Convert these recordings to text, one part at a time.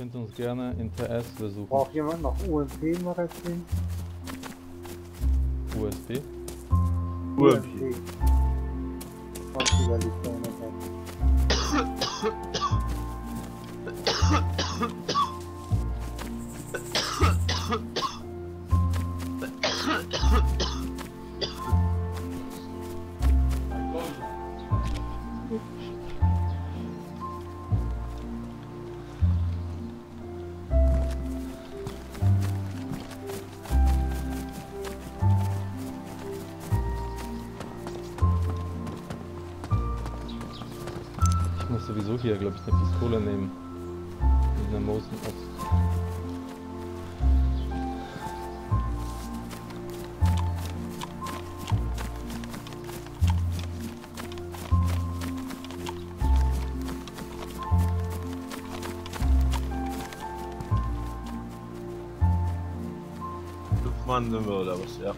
könnt uns gerne in TS besuchen. Braucht jemand noch UMP-Magazin? USB? UMP. Sowieso hier, glaube ich, eine Pistole nehmen. Mit einer Mosin-Ost. Luftmann sind wir oder was? Ja.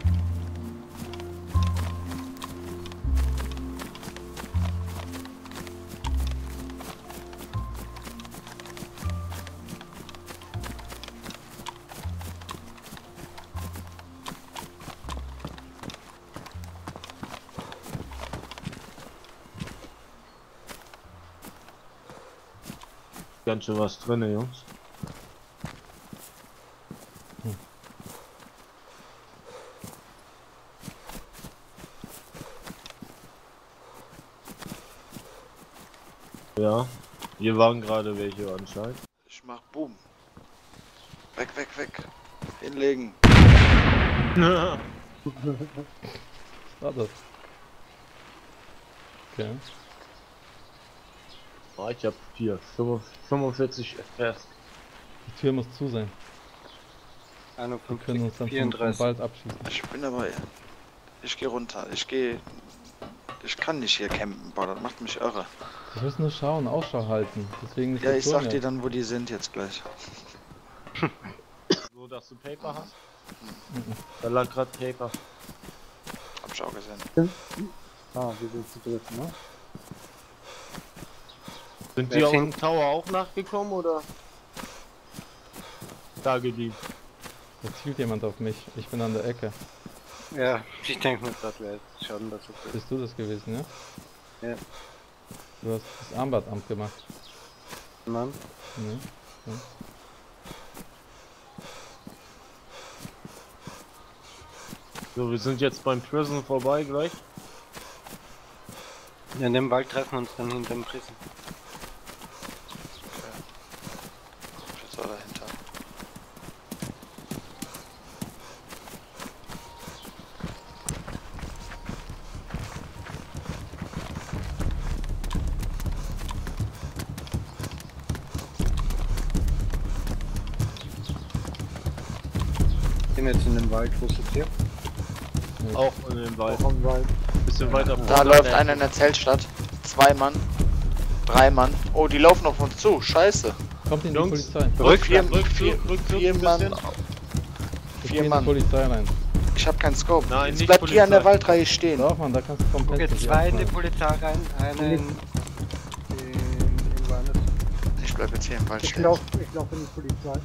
Ganz schön was drin, Jungs. Ja, hier waren gerade welche anscheinend. Ich mach Boom. Weg, weg, weg. Hinlegen. Was war das? Okay. Oh, ich hab hier 45 FPS. Die Tür muss zu sein. 51, wir können uns dann 34. Bald abschießen. Ich bin dabei. Ich gehe runter. Ich kann nicht hier campen, boah, das macht mich irre. Wir müssen nur schauen, Ausschau halten. Deswegen nicht. Ja, ich sag dir dann, wo die sind jetzt gleich. So, dass du Paper hast? Mhm. Da lag grad Paper. Hab ich auch gesehen. Ah, wir sind zu dritt, ne? Sind die auf dem Tower auch nachgekommen oder? Da geblieben. Da zielt jemand auf mich. Ich bin an der Ecke. Ja, ich denke mir, das wäre jetzt schon dazu. Bist du das gewesen, ja? Ja. Du hast das Armband gemacht. Mann? Nee. Ja. So, wir sind jetzt beim Prison vorbei gleich. Ja, in dem Wald treffen wir uns dann hinterm Prison. Jetzt in dem Wald, wo ist das hier? Ja. Auch in dem Wald. Auch im Wald. Bisschen weiter. Da läuft einer in der Zeltstadt. 2 Mann, 3 Mann. Oh, die laufen auf uns zu. Scheiße. Kommt in die Polizei. Rück vier Mann. Polizei rein. Ich hab keinen Scope. Nein, jetzt bleibt Polizei. Hier an der Waldreihe stehen. Doch, Mann, da kannst du komplett. Okay, 2 in die Polizei rein, einen. Ich bleib jetzt hier im Wald stehen. Ich lauf in die Polizei.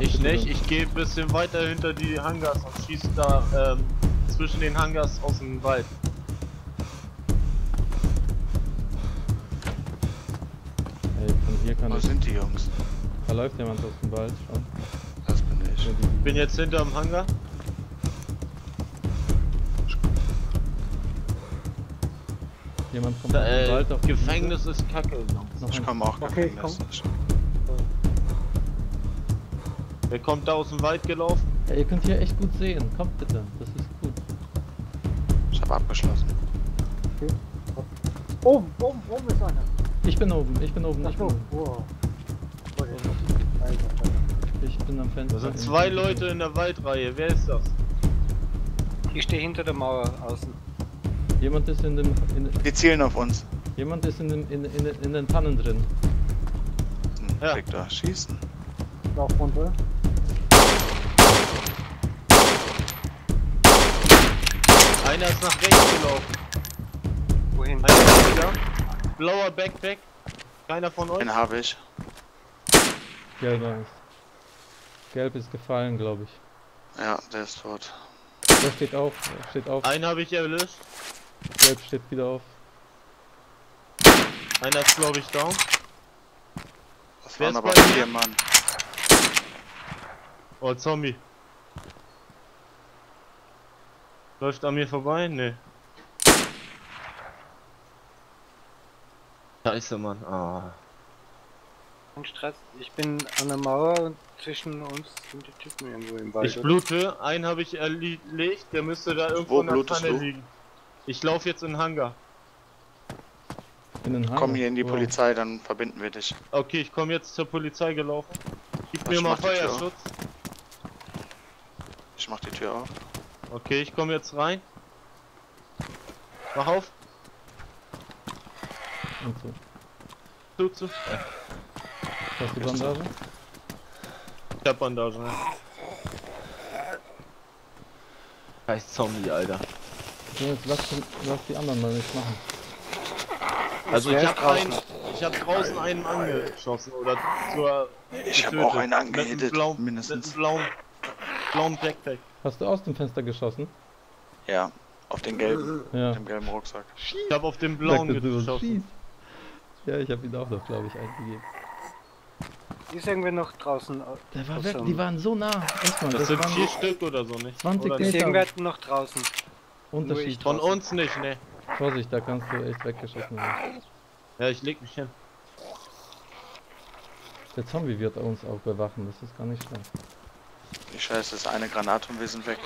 Ich nicht, ich gehe ein bisschen weiter hinter die Hangars und schieße da zwischen den Hangars aus dem Wald. Ey, von hier kann ich... Wo sind die Jungs? Da läuft jemand aus dem Wald schon. Das bin ich. Ich bin jetzt hinterm Hangar. Jemand kommt aus dem Wald auf den Gefängnis ist kacke. Ich komme auch Gefängnis. Wer kommt da aus dem Wald gelaufen? Ja, ihr könnt hier echt gut sehen. Kommt bitte, das ist gut. Ich habe abgeschlossen. Okay. Oben ist einer. Ich bin oben. Ach, wow. Ich bin am Fenster. Da sind 2 Leute in der Waldreihe, wer ist das? Ich stehe hinter der Mauer außen. Jemand ist in dem... Die zielen auf uns. Jemand ist in den Tannen drin. Ja. Da schießen. Lauf runter. Einer ist nach rechts gelaufen. Wohin? Einer ist wieder. Blauer Backpack. Keiner von euch. Den habe ich. Gelber ist. Gelb ist gefallen, glaube ich. Ja, der ist tot. Der steht auf, Einen habe ich erlöst. Gelb steht wieder auf. Einer ist, glaube ich, down. Das waren aber 4 Mann. Oh, Zombie. Läuft an mir vorbei? Ne. Scheiße, Mann. Ah. Ich bin an der Mauer und zwischen uns sind die Typen irgendwo im Wald. Ich blute, einen habe ich erlegt, der müsste da irgendwo in der Pfanne liegen. Ich laufe jetzt in den Hangar. Komm hier in die Polizei, dann verbinden wir dich. Okay, ich komme jetzt zur Polizei gelaufen. Gib mir mal Feuerschutz. Ich mach die Tür auf. Okay, ich komme jetzt rein. Mach auf. Okay. Zu. Hast du Bandage? Ich hab Bandage, ne? Scheiß Zombie, Alter. Jetzt lass die anderen mal nicht machen. Also ich hab draußen einen angeschossen oder zur... Ich hab auch einen angehittet, mindestens. Mit einem blauen Backpack. Hast du aus dem Fenster geschossen? Ja, auf den gelben, ja. Dem gelben Rucksack. Ich hab auf den blauen geschossen. Ja, ich hab ihn auch noch, glaube ich, eingegeben. Die ist irgendwer noch draußen. Der war weg, die waren so nah. Erstmal, das sind 4 Stück oder so, nicht? 20 Meter. Die ist irgendwer noch draußen. Unterschied. Von uns nicht, ne? Vorsicht, da kannst du echt weggeschossen werden. Ja, ich leg mich hin. Der Zombie wird uns auch bewachen, das ist gar nicht schlecht. Die Scheiße ist eine Granate und wir sind weg.